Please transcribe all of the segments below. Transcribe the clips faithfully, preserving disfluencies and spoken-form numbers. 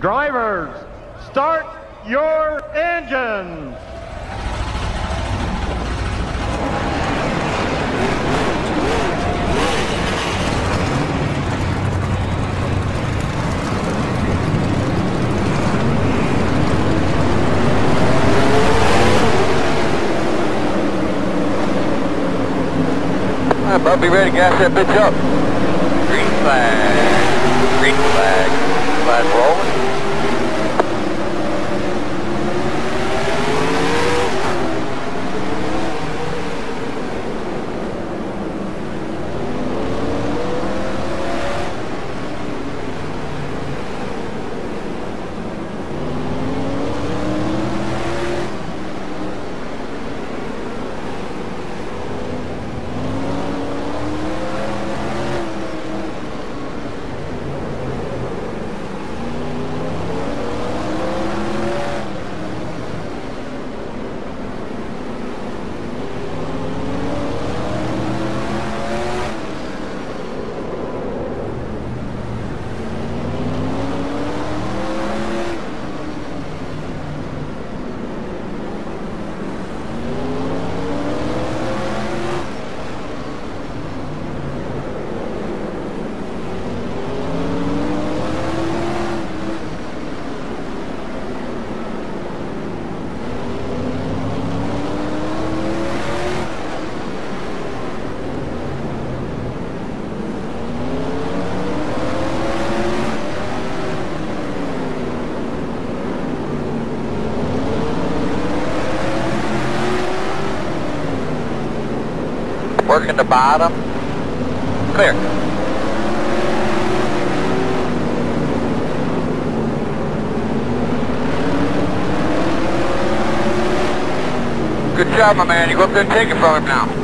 Drivers, start your engines. I'll be ready to gas that bitch up. Green flag, green flag, flag rolling. Working the bottom. Clear. Good job, my man. You go up there and take it from him now.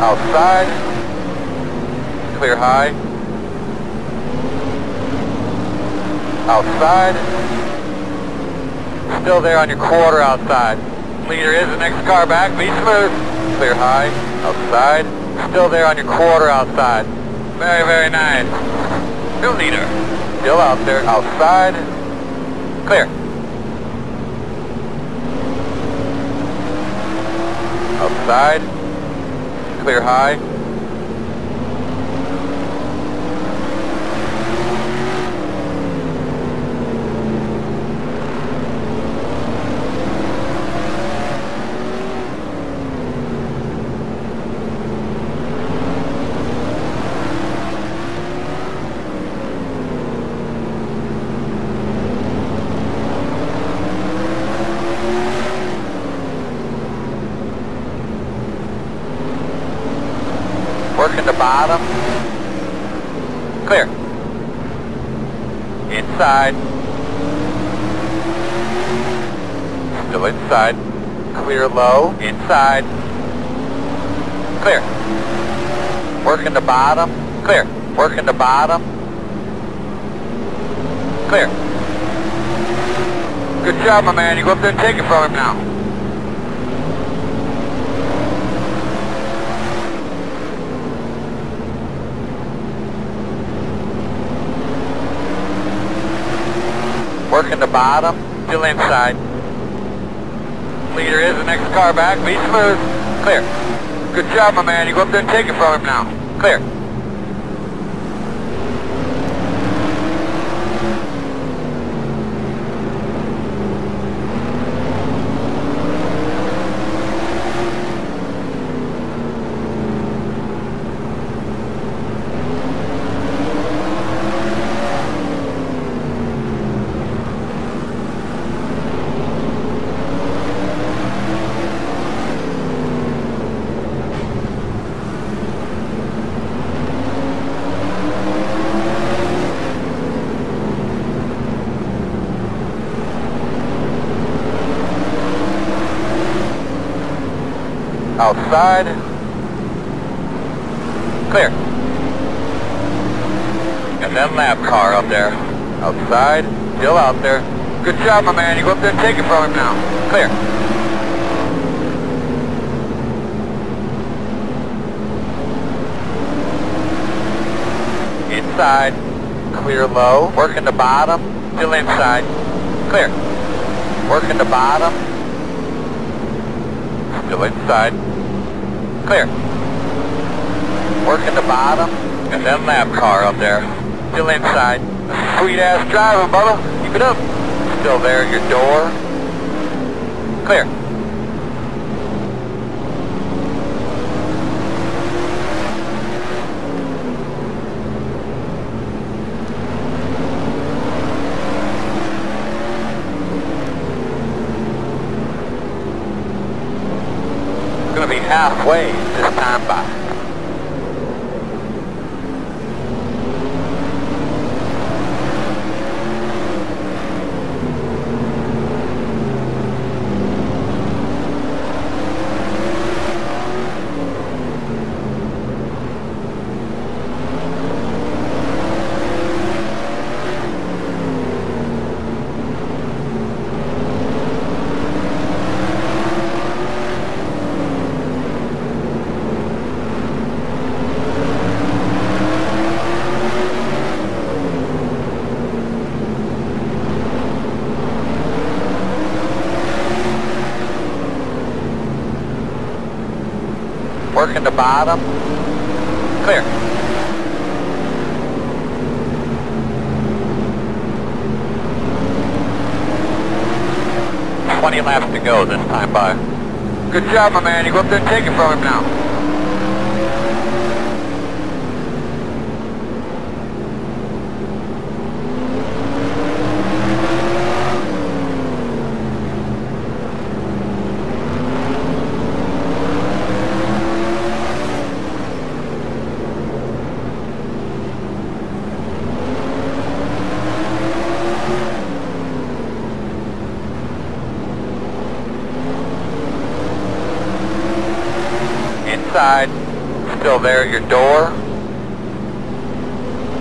Outside, clear high. Outside, still there on your quarter outside. Leader is the next car back, be smooth. Clear high, outside, still there on your quarter outside. Very, very nice. New leader, still out there, outside, clear. Outside. Clear high. Working the bottom. Clear. Inside. Still inside. Clear low. Inside. Clear. Working the bottom. Clear. Working the bottom. Clear. Good job, my man. You go up there and take it from him now. Working the bottom, still inside. Leader is the next car back, be smooth. Clear. Good job, my man. You go up there and take it from him now. Clear. outside. Clear. And that lap car up there. Outside, still out there. Good job, my man. You go up there and take it from him now. Clear. Inside, clear low. Working the bottom, still inside. Clear. Working the bottom. Still inside. Clear. Working the bottom. And then lap car up there. Still inside. Sweet ass driving, brother. Keep it up. Still there at your door. Clear. Gonna be halfway this time by. Working the bottom. Clear. twenty laps to go this time by. Good job, my man. You go up there and take it from him now. Inside, still there at your door.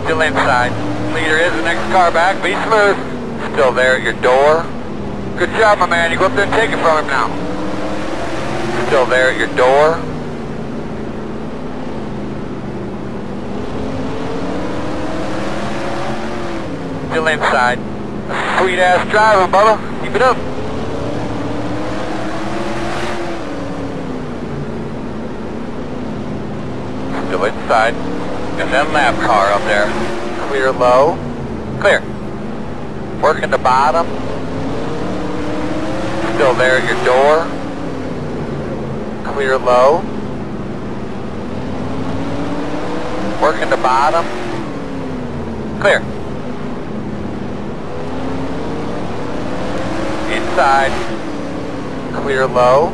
Still inside. Leader is the next car back. Be smooth. Still there at your door. Good job, my man. You go up there and take it from him now. Still there at your door. Still inside. Sweet ass driving, brother. Keep it up. Still inside, and then lap car up there. Clear low, clear. Working the bottom. Still there at your door. Clear low. Working the bottom. Clear. Inside. Clear low.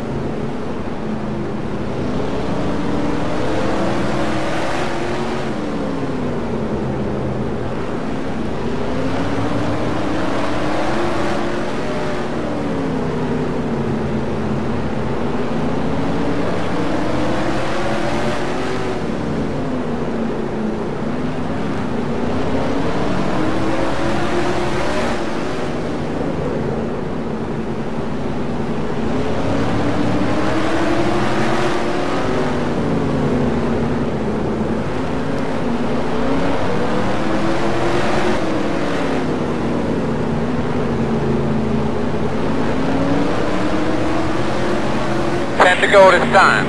To go this time.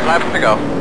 five laps to go.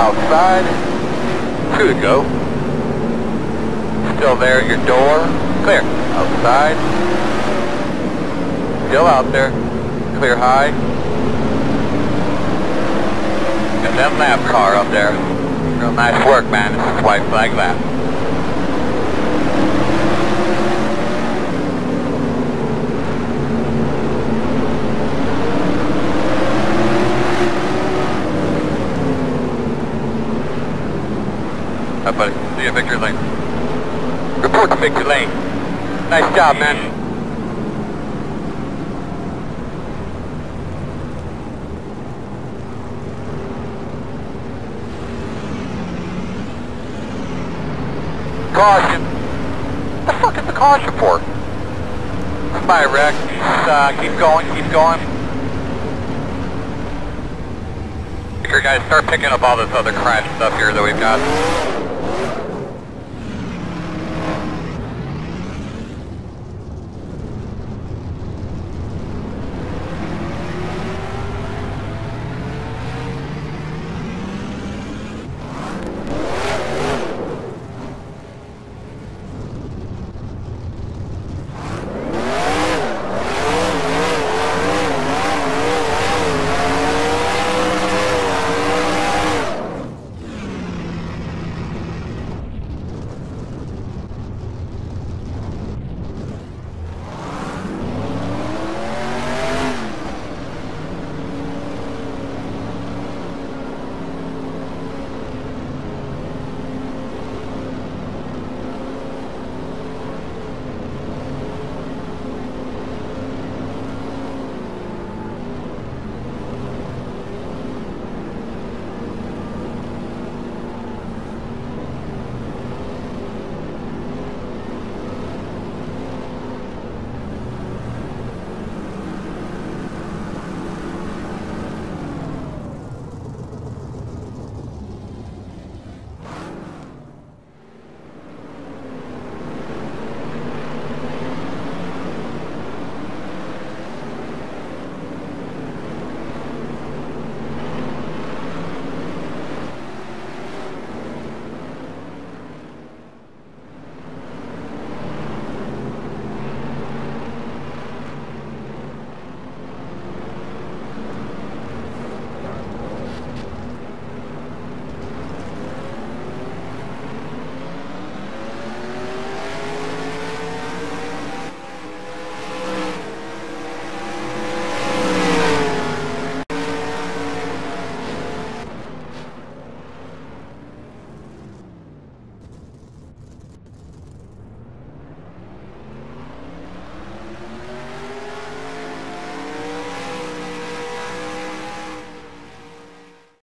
Outside, two to go. Still there at your door, clear. Outside, still out there, clear high. Got that lap car up there. Real nice work, man. It's a white flag lap. Buddy. See you, Victor Lane. Report to Victor Lane. Nice job, man. Caution. What the fuck is the caution for? Spy wreck. Just, uh, keep going, keep going. Victor, guys, start picking up all this other crash stuff here that we've got.